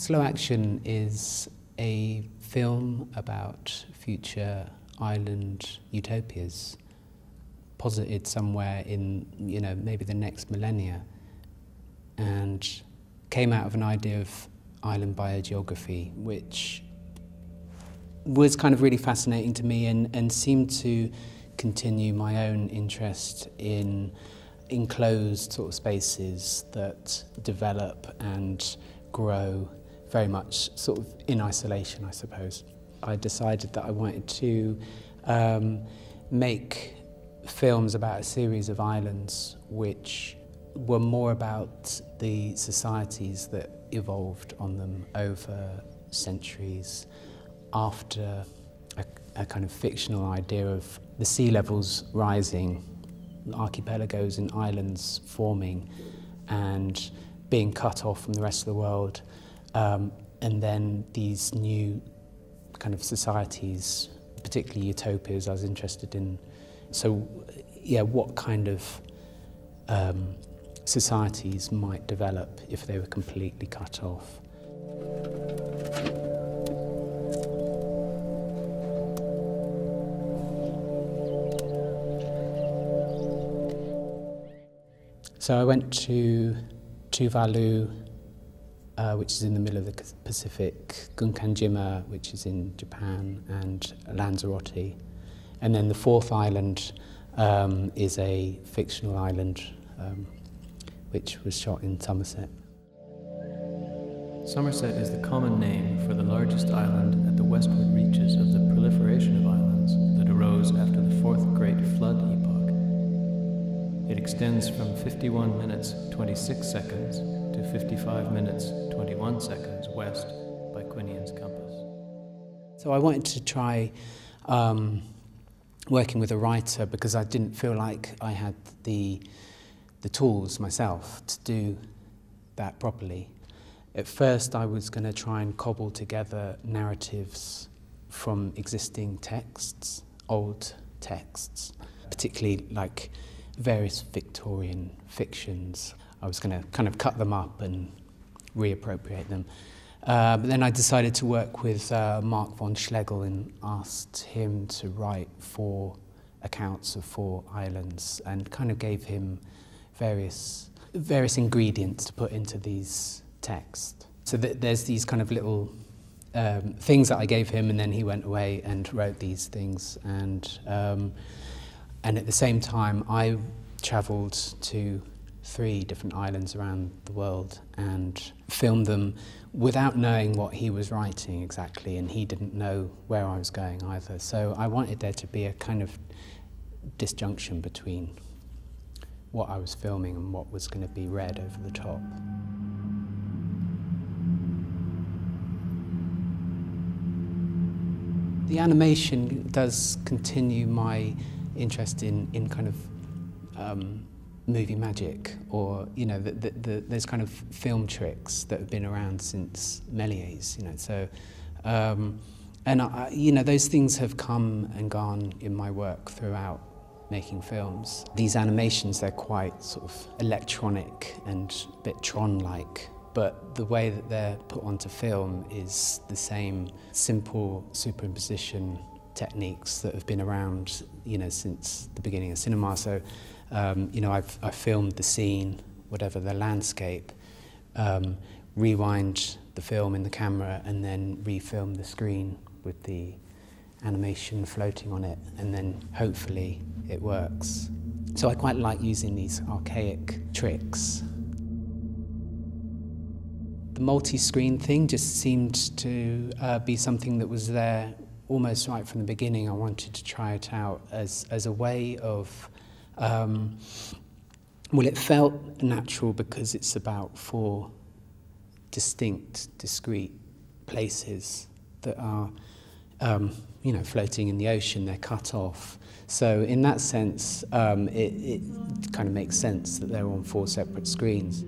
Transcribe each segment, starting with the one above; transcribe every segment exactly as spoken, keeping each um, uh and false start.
Slow Action is a film about future island utopias posited somewhere in, you know, maybe the next millennia, and came out of an idea of island biogeography, which was kind of really fascinating to me and, and seemed to continue my own interest in enclosed sort of spaces that develop and grow very much sort of in isolation, I suppose. I decided that I wanted to um, make films about a series of islands which were more about the societies that evolved on them over centuries after a, a kind of fictional idea of the sea levels rising, archipelagos and islands forming and being cut off from the rest of the world, um, and then these new kind of societies, particularly utopias, I was interested in. So, yeah, what kind of um, societies might develop if they were completely cut off? So I went to Tuvalu, uh, which is in the middle of the Pacific, Gunkanjima, which is in Japan, and Lanzarote. And then the fourth island um, is a fictional island, um, which was shot in Somerset. Somerset is the common name for the largest island at the westward reaches of the proliferation of islands that arose after the fourth Great Flood epoch. It extends from fifty-one minutes, twenty-six seconds to fifty-five minutes, twenty-one seconds west by Quinian's compass. So I wanted to try um, working with a writer because I didn't feel like I had the, the tools myself to do that properly. At first I was going to try and cobble together narratives from existing texts, old texts, particularly like various Victorian fictions. I was going to kind of cut them up and reappropriate them. Uh, but then I decided to work with uh, Mark von Schlegel and asked him to write four accounts of four islands and kind of gave him various, various ingredients to put into these texts. So th there's these kind of little um, things that I gave him, and then he went away and wrote these things. And um, And at the same time, I travelled to three different islands around the world and filmed them without knowing what he was writing exactly, and he didn't know where I was going either. So I wanted there to be a kind of disjunction between what I was filming and what was going to be read over the top. The animation does continue my interest in, in kind of um, movie magic, or, you know, the, the, the, those kind of film tricks that have been around since Méliès, you know, so, um, and, I, you know, those things have come and gone in my work throughout making films. These animations, they're quite sort of electronic and a bit Tron-like, but the way that they're put onto film is the same simple superimposition techniques that have been around, you know, since the beginning of cinema. So, um, you know, I've, I've filmed the scene, whatever the landscape, um, rewind the film in the camera and then refilm the screen with the animation floating on it, and then hopefully it works. So I quite like using these archaic tricks. The multi-screen thing just seemed to uh, be something that was there almost right from the beginning. I wanted to try it out as, as a way of, um, well, it felt natural because it's about four distinct, discrete places that are, um, you know, floating in the ocean. They're cut off. So in that sense, um, it, it kind of makes sense that they're on four separate screens.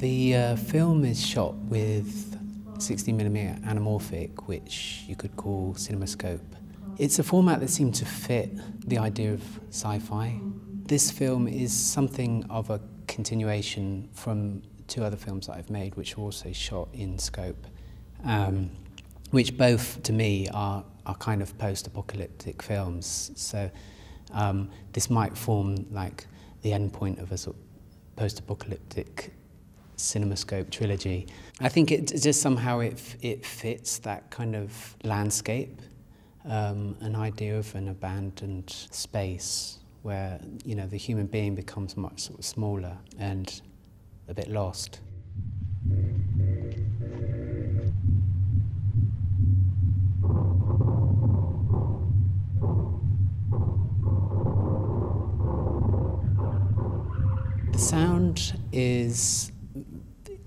The uh, film is shot with sixty millimeter anamorphic, which you could call CinemaScope. It's a format that seemed to fit the idea of sci-fi. This film is something of a continuation from two other films that I've made, which were also shot in scope, um, which both, to me, are, are kind of post-apocalyptic films. So um, this might form like the end point of a sort of post-apocalyptic CinemaScope trilogy. I think it just somehow it, it fits that kind of landscape, um, an idea of an abandoned space where, you know, the human being becomes much sort of smaller and a bit lost. The sound is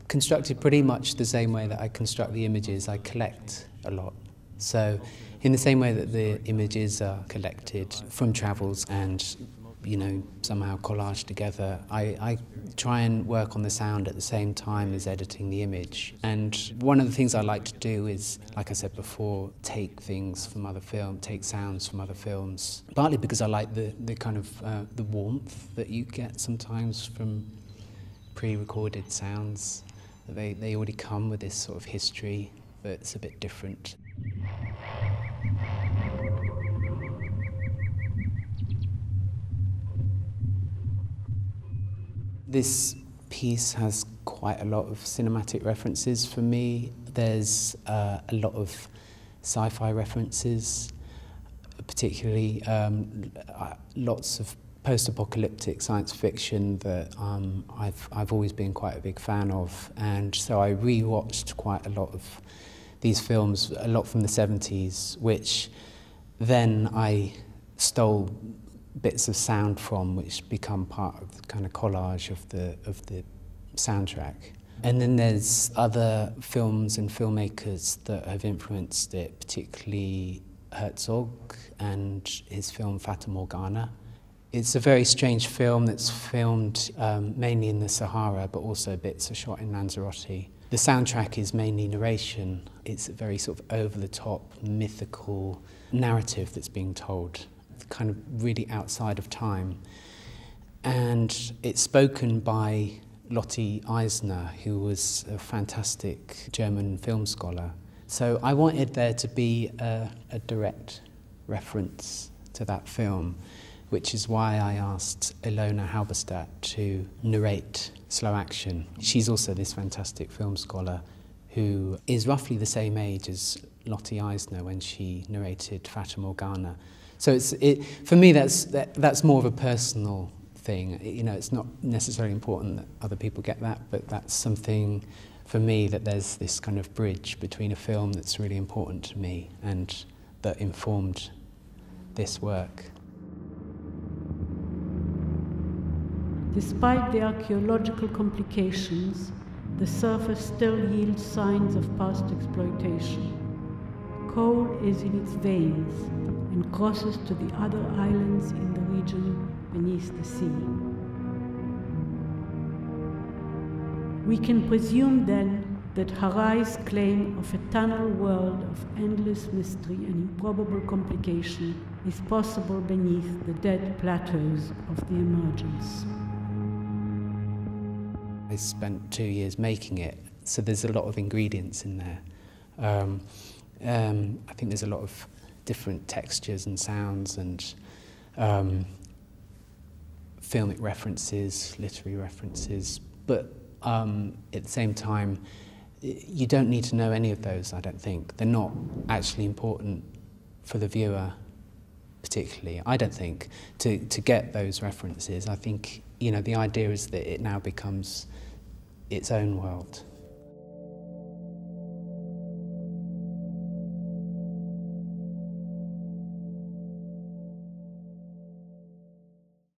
constructed pretty much the same way that I construct the images. I collect a lot. So in the same way that the images are collected from travels and, you know, somehow collaged together, I, I try and work on the sound at the same time as editing the image. And one of the things I like to do is, like I said before, take things from other films, take sounds from other films, partly because I like the, the kind of uh, the warmth that you get sometimes from pre-recorded sounds. They, they already come with this sort of history, but it's a bit different. This piece has quite a lot of cinematic references for me. There's uh, a lot of sci-fi references, particularly um, lots of post-apocalyptic science fiction that um, I've, I've always been quite a big fan of, and so I re-watched quite a lot of these films, a lot from the seventies, which then I stole bits of sound from, which become part of the kind of collage of the, of the soundtrack. And then there's other films and filmmakers that have influenced it, particularly Herzog and his film Fata Morgana. It's a very strange film that's filmed um, mainly in the Sahara, but also bits are shot in Lanzarote. The soundtrack is mainly narration. It's a very sort of over-the-top, mythical narrative that's being told, kind of really outside of time. And it's spoken by Lotte Eisner, who was a fantastic German film scholar. So I wanted there to be a, a direct reference to that film, which is why I asked Ilona Halberstadt to narrate Slow Action. She's also this fantastic film scholar who is roughly the same age as Lotte Eisner when she narrated Fata Morgana. So it's, it, for me, that's, that, that's more of a personal thing. You know, it's not necessarily important that other people get that, but that's something for me, that there's this kind of bridge between a film that's really important to me and that informed this work. Despite the archaeological complications, the surface still yields signs of past exploitation. Coal is in its veins and crosses to the other islands in the region beneath the sea. We can presume then that Harai's claim of an eternal world of endless mystery and improbable complication is possible beneath the dead plateaus of the emergence. I spent two years making it, so there's a lot of ingredients in there. Um, um, I think there's a lot of different textures and sounds and um, filmic references, literary references, but um, at the same time, you don't need to know any of those, I don't think. They're not actually important for the viewer, particularly, I don't think, to, to get those references. I think, you know, the idea is that it now becomes its own world.